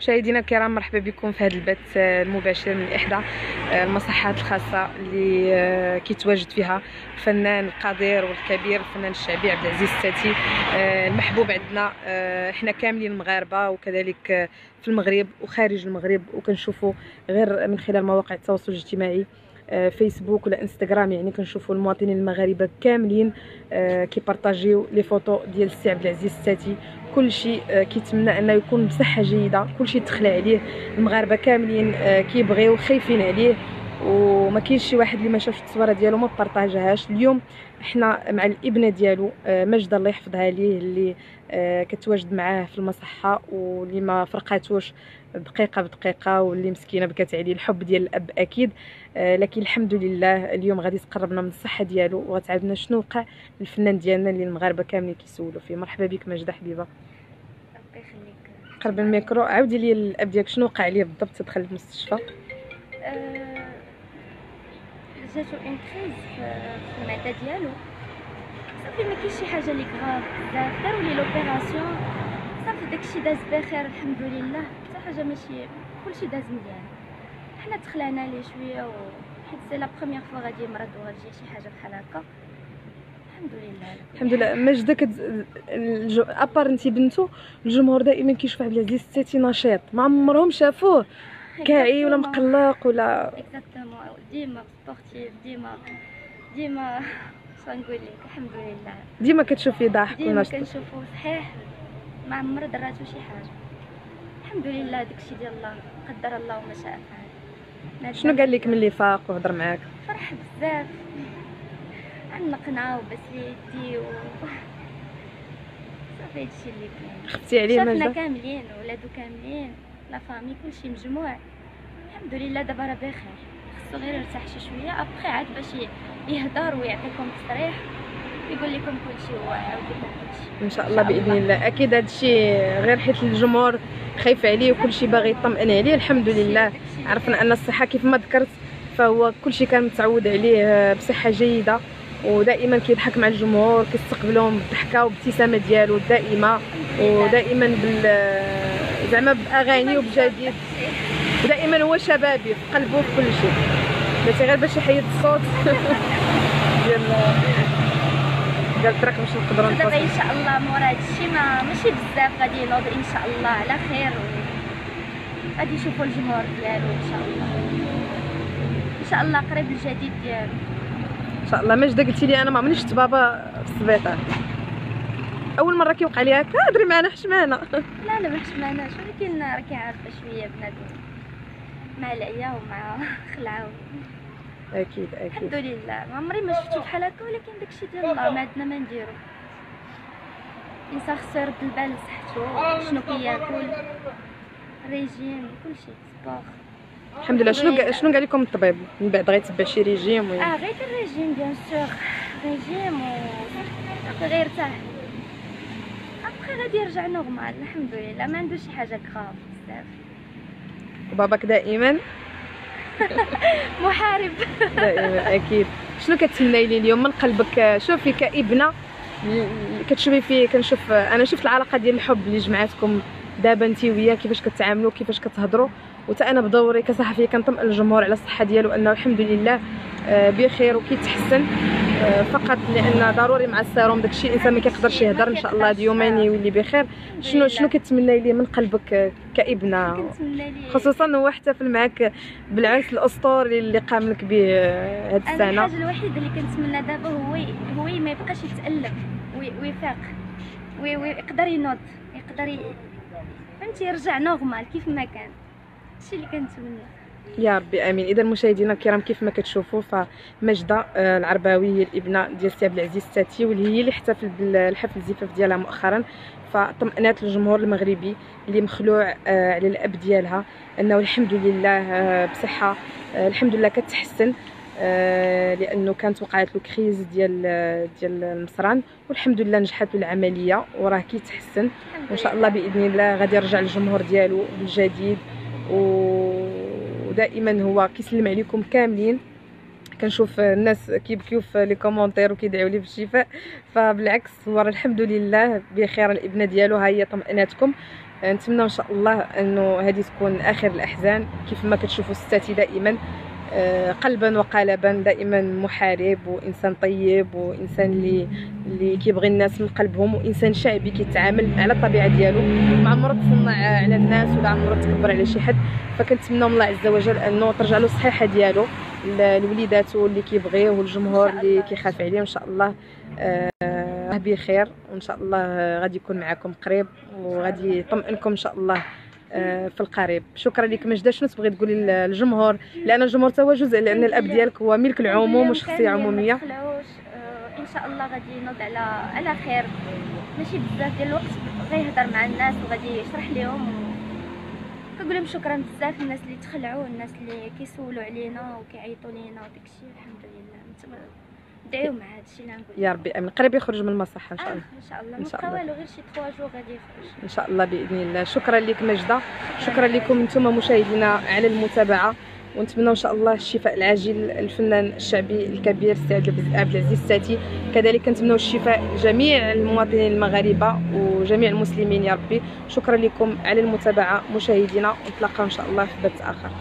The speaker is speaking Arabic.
مشاهدينا الكرام، مرحبا بكم في هذا البث المباشر من احدى المصحات الخاصه اللي كيتواجد فيها الفنان القدير والكبير الفنان الشعبي عبد العزيز الستاتي المحبوب عندنا احنا كاملين المغاربه وكذلك في المغرب وخارج المغرب، وكنشوفوا غير من خلال مواقع التواصل الاجتماعي فيسبوك ولا انستغرام، يعني كنشوفوا المواطنين المغاربه كاملين كيبارطاجيو لي فوتو ديال السي عبد العزيز الستاتي. كلشي كيتمنى انه يكون بصحه جيده، كلشي تخلى عليه، المغاربه كاملين كيبغيو خايفين عليه، وما كاينش شي واحد اللي ما شافش التصويره ديالو ما بارطاجهاش. اليوم احنا مع الابنه ديالو ماجدة الله يحفظها ليه اللي كتواجد معاه في المصحه واللي ما فرقاتوش دقيقه بدقيقه، واللي مسكينه بكات عليه الحب ديال الاب اكيد. لكن الحمد لله اليوم غادي تقربنا من الصحه ديالو وغتعاودنا شنو وقع للفنان ديالنا اللي المغاربه كاملين كيسولوا فيه. مرحبا بك ماجدة حبيبه، الله يخليك. قرب الميكرو، عاودي لي الاب ديالك شنو وقع ليه بالضبط؟ تدخل المستشفى جاتو انتريز في المعده ديالو، صافي ما كاينش شي حاجه لي كغاف بزاف، داروا لي لوبيراسيون صافي داكشي داز بخير الحمد لله، حتى حاجه ماشي، كلشي داز مزيان. حنا دخلنا ليه شويه حيت سي لا بروميير فوا غادي يمرض وغادي شي حاجه بحال هكا، الحمد لله الحمد لله. ماجدة ابار انتي بنتو، الجمهور دائما كيشوف عبد العزيز الستاتي نشيط، ما عمرهم شافوه كاعي ولا مقلق ولا اكزاكتومون، ديما سبورتيف، ديما شنقول لك الحمد لله، ديما كتشوفي ضحك ونشاط، ديما كنشوفو صحيح، ما عمر دراتو شي حاجه الحمد لله. داكشي ديال الله قدر الله وما شاء فعل. شنو قال لك ملي فاق وهضر معاك؟ فرح بزاف، عنقنا وبس يدي و صافي هادشي اللي كاين. خفتي عليه ماجدة؟ شفنا كاملين ولادو كاملين، لا فامي كلشي مجموع الحمد لله. دابا راه بخير، خصو غير يرتاح شي شويه ابخي عاد باش يهضر ويعطيكم تصريح يقول لكم كلشي، هو عاود كلشي ان شاء الله باذن الله. اكيد هادشي غير حيت الجمهور خايف عليه وكلشي باغي يطمئن عليه. الحمد لله عرفنا ان الصحه كيف ما ذكرت فهو كلشي كان متعود عليه بصحه جيده، ودائما كيضحك مع الجمهور، كيستقبلهم بالضحكه وبالابتسامه ديالو الدائمه، ودائما زعما باغاني وبجديد، ودائما هو شبابي في قلبه في كل شيء. بلاتي غير باش يحيد الصوت ديال الطريق باش نقدروا نتواصلوا. دابا ان شاء الله مورا هادشي ماشي بزاف غادي ينوض ان شاء الله على خير، غادي يشوفوا الجمهور ديالو ان شاء الله، ان شاء الله قريب الجديد ديالو ان شاء الله. ماجدة قلتي لي انا ما عمرني شفت بابا في السبيطار، اول مره كيوقع لي هكا، هضري معنا حشمانه. لا ما حشماناش، ولكن راه كيعرفها شويه بنادم مع العيا ومع خلعه اكيد الحمد لله. ما عمري ما شفتو بحال هكا، ولكن داكشي ديال الله، ما عندنا ما نديرو. الانسان خصو يرد البال لصحتو، شنو كياكل، ريجيم، كلشي سبور الحمد لله. شنو قال لكم الطبيب من بعد غيتبع شي ريجيم؟ غير الريجيم بيان سور، ريجيم غير تاع ابخي غادي يرجع نورمال الحمد لله، ما عندوش شي حاجه كغاف بزاف. وباباك دائما محارب دائما اكيد. شنو كتمناي ليه اليوم من قلبك؟ شوفي كابنه كتشوفي فيه، كنشوف انا شفت العلاقه ديال الحب اللي جمعتكم دابا انت وياه، كيفاش كتعاملوا كيفاش كتهضروا، وتا انا بدوري كصحفيه كنطمئن الجمهور على الصحه ديالو انه الحمد لله بخير وكيتحسن، فقط لان ضروري مع السيروم داكشي الانسان ما كيقدرش يهضر. ان شاء الله اليومين يولي بخير. شنو كتمناي ليه من قلبك كابنه، خصوصا هو احتفل معاك بالعرس الاسطوري اللي قام لك به هاد السنه؟ الحاجه الوحيده اللي كنتمنى دابا هو ما يبقاش يتالم ويفاق ويقدر ينوض، يقدر فهمتي يرجع نورمال كيف ما كان، هادشي اللي كنتمنى يا ربي امين. اذا مشاهدينا الكرام كيف ما كتشوفوا فماجدة العرباوي هي الابنه ديال سي عبد العزيز الستاتي، واللي هي اللي احتفل بالحفل الزفاف ديالها مؤخرا، فطمأنات الجمهور المغربي اللي مخلوع على الاب ديالها انه الحمد لله بصحه، الحمد لله كتحسن، لانه كانت وقعت له كريز ديال المصران، والحمد لله نجحت له العمليه وراه كيتحسن، وان شاء الله باذن الله غادي يرجع للجمهور ديالو بالجديد. ودائما هو كيسلم عليكم كاملين، كنشوف الناس كيبكيو في لي كومونتير وكيدعيو ليه بالشفاء، فبالعكس هو الحمد لله بخير. الابنه ديالو ها هي طمئناتكم، نتمنى ان شاء الله انه هذه تكون اخر الاحزان. كيف ما كتشوفوا الستاتي دائما قلبا وقالبا، دائما محارب وانسان طيب وانسان اللي كيبغي الناس من قلبهم، وانسان شعبي كيتعامل على الطبيعه ديالو، ما عمره تصنع على الناس ولا عمره تكبر على شي حد. فكنتمنى من الله عز وجل انه ترجع له الصحيحه ديالو لوليداتو اللي كيبغيه والجمهور اللي كيخاف عليه. ان شاء الله بخير، وان شاء الله غادي يكون معكم قريب وغادي يطمئنكم ان شاء الله في القريب. شكرا لك ماجدة. شنو تبغي تقولي للجمهور؟ لان الجمهور تا هو جزء، لان الاب ديالك هو ملك العموم وشخصيه عموميه. ان شاء الله غادي ينوض على خير، ماشي بزاف ديال الوقت، غيهضر مع الناس وغادي يشرح لهم. كنقول لهم شكرا بزاف الناس اللي تخلعوا، الناس اللي كيسولوا علينا وكيعيطوا لينا وداكشي. الحمد لله دعيو مع هادشي اللي غنقول. يا ربي امين، قريب يخرج من المصحه ان شاء الله. ان شاء الله ما بقى والو، غير شي 3 جو غادي يخرج ان شاء الله باذن الله. شكرا لك ماجدة، شكرا لكم نتوما مشاهدينا على المتابعه، ونتمنى ان شاء الله الشفاء العاجل الفنان الشعبي الكبير السي عبد العزيز الستاتي. كذلك كنتمنوا الشفاء لجميع المواطنين المغاربه وجميع المسلمين يا ربي. شكرا لكم على المتابعه مشاهدينا، ونتلاقاو ان شاء الله في بث اخر.